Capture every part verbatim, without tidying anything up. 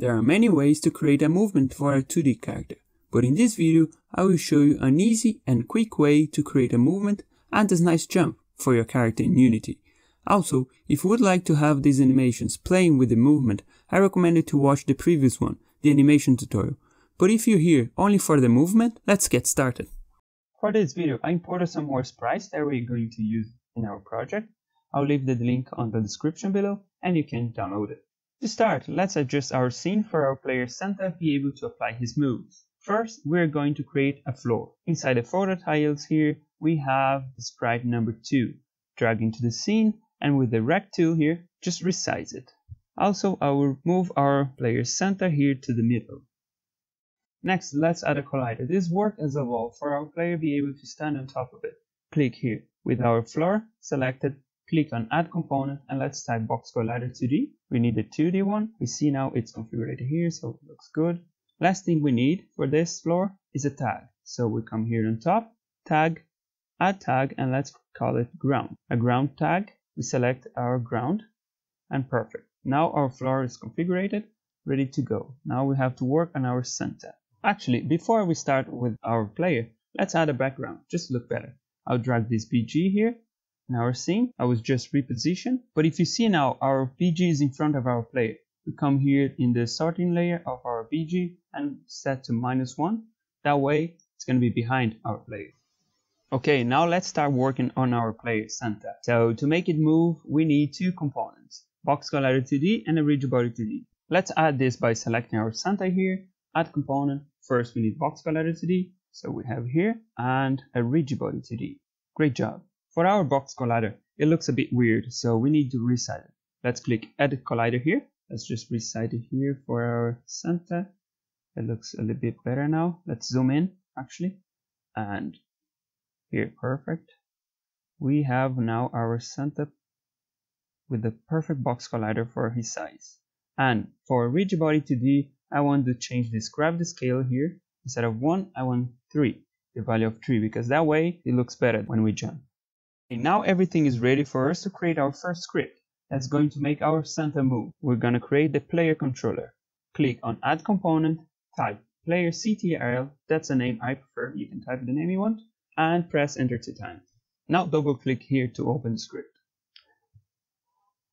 There are many ways to create a movement for a two D character, but in this video I will show you an easy and quick way to create a movement and a nice jump for your character in Unity. Also, if you would like to have these animations playing with the movement, I recommend you to watch the previous one, the animation tutorial. But if you're here only for the movement, let's get started. For this video I imported some more sprites that we're going to use in our project. I'll leave the link on the description below and you can download it. To start, let's adjust our scene for our player Santa be able to apply his moves. First, we're going to create a floor. Inside the folder tiles here, we have the sprite number two. Drag into the scene, and with the rect tool here, just resize it. Also, I will move our player Santa here to the middle. Next, let's add a collider. This works as a wall for our player be able to stand on top of it. Click here. With our floor selected, click on Add Component and let's type Box Collider two D. We need a two D one. We see now it's configured here, so it looks good. Last thing we need for this floor is a tag. So we come here on top, tag, add tag, and let's call it ground. A ground tag. We select our ground, and perfect. Now our floor is configured, ready to go. Now we have to work on our center. Actually, before we start with our player, let's add a background, just to look better. I'll drag this B G here. In our scene, I was just repositioned, but if you see now, our B G is in front of our player. We come here in the sorting layer of our B G and set to minus one. That way, it's going to be behind our player. Okay, now let's start working on our player Santa. So to make it move, we need two components, Box Collider two D and a Rigidbody two D. Let's add this by selecting our Santa here, add component. First, we need Box Collider two D, so we have here, and a Rigidbody two D. Great job. For our box collider, it looks a bit weird, so we need to resize it. Let's click Edit Collider here. Let's just resize it here for our center. It looks a little bit better now. Let's zoom in, actually. And here, perfect. We have now our center with the perfect box collider for his size. And for Rigidbody two D, I want to change this gravity scale here. Instead of one, I want three, the value of three, because that way it looks better when we jump. Okay, now everything is ready for us to create our first script that's going to make our Santa move. We're going to create the player controller. Click on Add Component, type player C T R L, that's a name I prefer, you can type the name you want, and press Enter two times. Now double click here to open the script.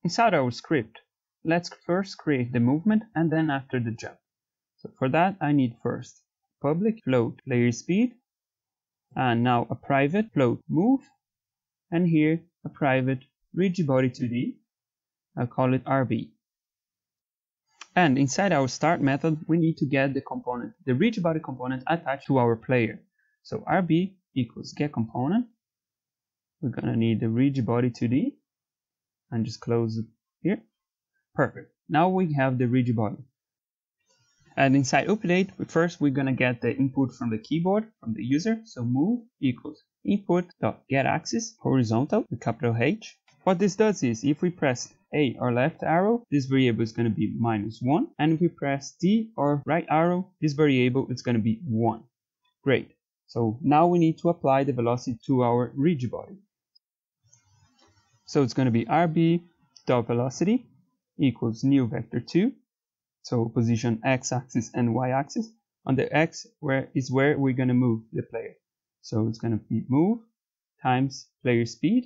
Inside our script, let's first create the movement and then after the jump. So for that I need first public float player speed, and now a private float move, and here a private Rigidbody two D, I'll call it R B. And inside our start method, we need to get the component, the Rigidbody component attached to our player. So R B equals getComponent. We're gonna need the Rigidbody two D, and just close it here. Perfect. Now we have the Rigidbody. And inside update, first we're gonna get the input from the keyboard, from the user. So move equals Input.GetAxis horizontal with capital H. What this does is if we press A or left arrow, this variable is going to be minus one, and if we press D or right arrow, this variable is going to be one. Great. So now we need to apply the velocity to our Rigidbody. So it's going to be rb.velocity equals new vector two. So position x axis and y axis. On the x where is where we're going to move the player. So it's going to be move times player speed,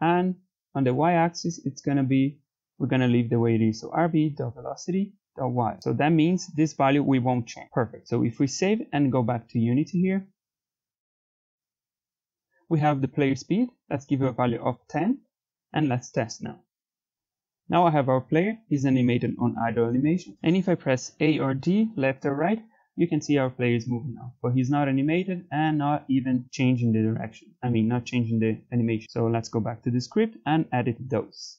and on the y-axis it's going to be, we're going to leave the way it is, so rb.velocity.y. So that means this value we won't change. Perfect. So if we save and go back to Unity here, we have the player speed. Let's give it a value of ten, and let's test now. Now I have our player. He's animated on idle animation, and if I press A or D, left or right, you can see our player is moving now, but he's not animated and not even changing the direction. I mean, not changing the animation. So let's go back to the script and edit those.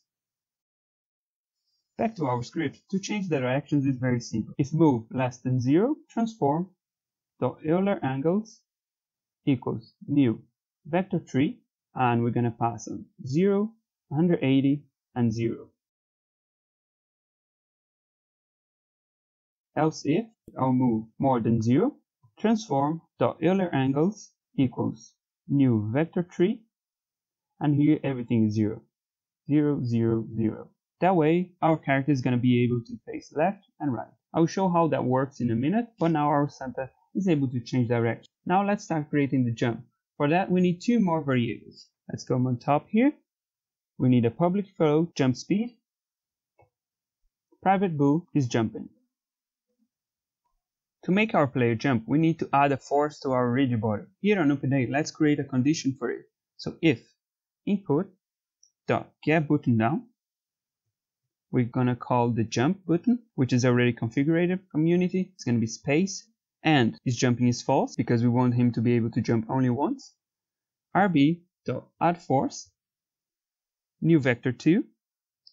Back to our script. To change the directions is very simple. If move less than zero, transform.eulerAngles equals new vector three, and we're going to pass on zero, one hundred eighty, and zero. Else if our move more than zero, transform.eulerAngles equals new vector three, and here everything is zero, zero, zero, zero. That way, our character is going to be able to face left and right. I will show how that works in a minute, but now our Santa is able to change direction. Now let's start creating the jump. For that, we need two more variables. Let's go on top here. We need a public flow jump speed. Private bool is jumping. To make our player jump, we need to add a force to our rigid body. Here on OpenA, let's create a condition for it. So if Input.GetButtonDown, we're gonna call the jump button, which is already configured from Unity. It's gonna be space, and his jumping is false because we want him to be able to jump only once. R b.AddForce, new vector two,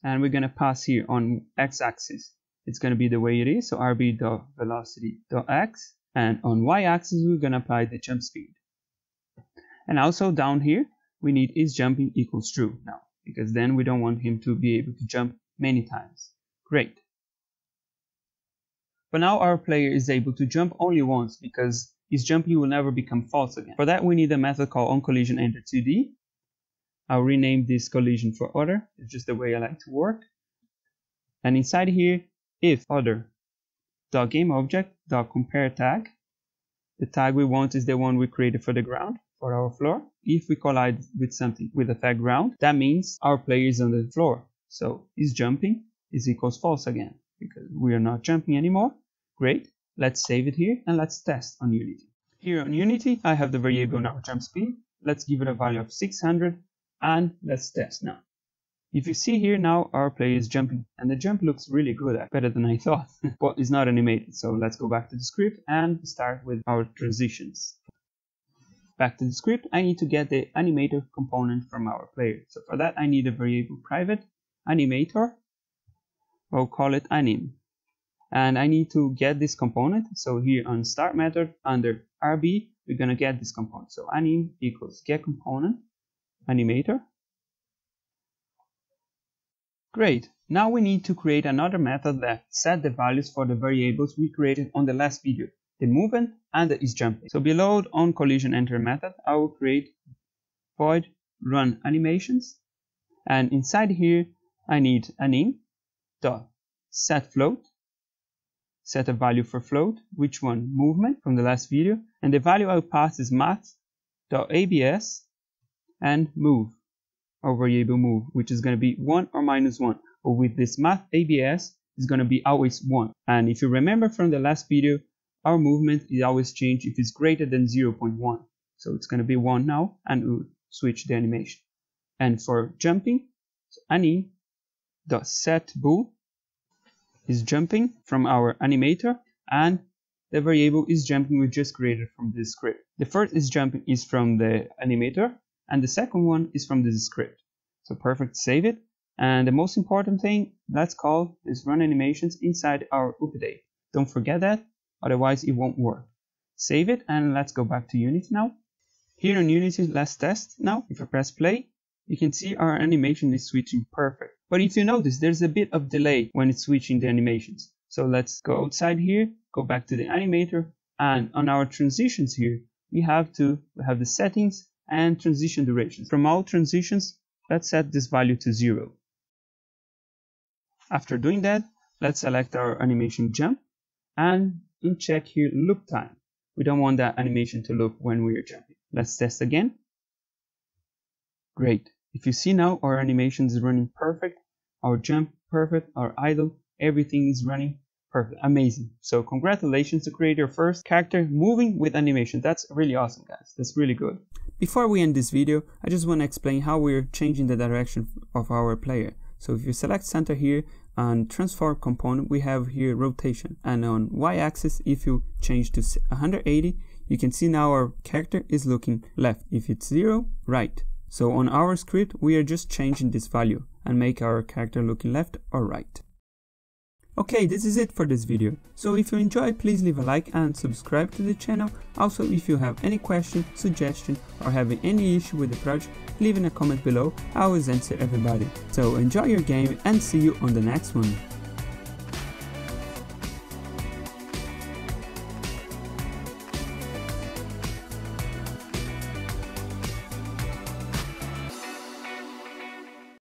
and we're gonna pass here on x-axis. It's gonna be the way it is, so r b.velocity.x, and on y-axis we're gonna apply the jump speed. And also down here we need is jumping equals true now, because then we don't want him to be able to jump many times. Great. But now our player is able to jump only once, because his jumping will never become false again. For that we need a method called OnCollisionEnter two D. I'll rename this collision for other. It's just the way I like to work. And inside here, if other.gameObject.compareTag, the tag we want is the one we created for the ground, for our floor. If we collide with something with the tag ground, that means our player is on the floor. So is jumping is equals false again, because we are not jumping anymore. Great, let's save it here and let's test on Unity. Here on Unity, I have the variable now jump speed. Let's give it a value of six hundred and let's test now. If you see here now, our player is jumping and the jump looks really good, better than I thought, but it's not animated. So let's go back to the script and start with our transitions. Back to the script, I need to get the animator component from our player. So for that, I need a variable private animator, I'll call it anim, and I need to get this component. So here on start method under R B, we're gonna get this component. So anim equals get component animator. Great. Now we need to create another method that set the values for the variables we created on the last video, the movement and the is jumping. So below on collision enter method, I will create void run animations, and inside here I need anim dot set float, set a value for float, which one movement from the last video, and the value I'll pass is math dot abs and move, our variable move, which is going to be one or minus one. But with this math abs is going to be always one. And if you remember from the last video, our movement is always changed if it's greater than zero point one. So it's going to be one now, and we'll switch the animation. And for jumping, so anim dot set bool is jumping from our animator, and the variable is jumping we just created from this script. The first is jumping is from the animator, and the second one is from this script. So perfect, save it. And the most important thing, let's call this run animations inside our update. Don't forget that, otherwise it won't work. Save it and let's go back to Unity now. Here on Unity, let's test now. If I press play, you can see our animation is switching perfect. But if you notice, there's a bit of delay when it's switching the animations. So let's go outside here, go back to the animator, and on our transitions here, we have to we have the settings and transition durations. From all transitions, let's set this value to zero. After doing that, let's select our animation jump and uncheck here loop time. We don't want that animation to loop when we are jumping. Let's test again. Great. If you see now, our animation is running perfect, our jump perfect, our idle, everything is running perfect. Amazing. So congratulations to create your first character moving with animation. That's really awesome, guys. That's really good. Before we end this video, I just want to explain how we're changing the direction of our player. So if you select center here and transform component, we have here rotation, and on y-axis, if you change to one hundred eighty, you can see now our character is looking left. If it's zero, right. So on our script, we are just changing this value and make our character looking left or right. Okay, this is it for this video. So if you enjoyed, please leave a like and subscribe to the channel. Also, if you have any question, suggestion, or having any issue with the project, leave in a comment below. I always answer everybody. So enjoy your game and see you on the next one.